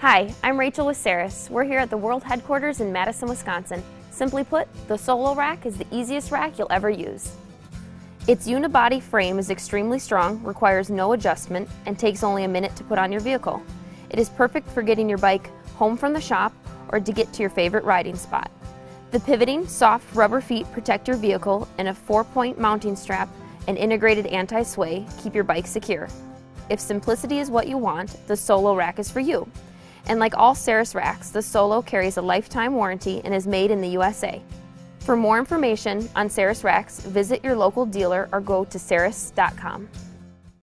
Hi, I'm Rachel with Saris. We're here at the world headquarters in Madison, Wisconsin. Simply put, the Solo Rack is the easiest rack you'll ever use. Its unibody frame is extremely strong, requires no adjustment, and takes only a minute to put on your vehicle. It is perfect for getting your bike home from the shop or to get to your favorite riding spot. The pivoting, soft rubber feet protect your vehicle, and a 4-point mounting strap and integrated anti-sway keep your bike secure. If simplicity is what you want, the Solo Rack is for you. And like all Saris racks, the Solo carries a lifetime warranty and is made in the USA. For more information on Saris racks, visit your local dealer or go to saris.com.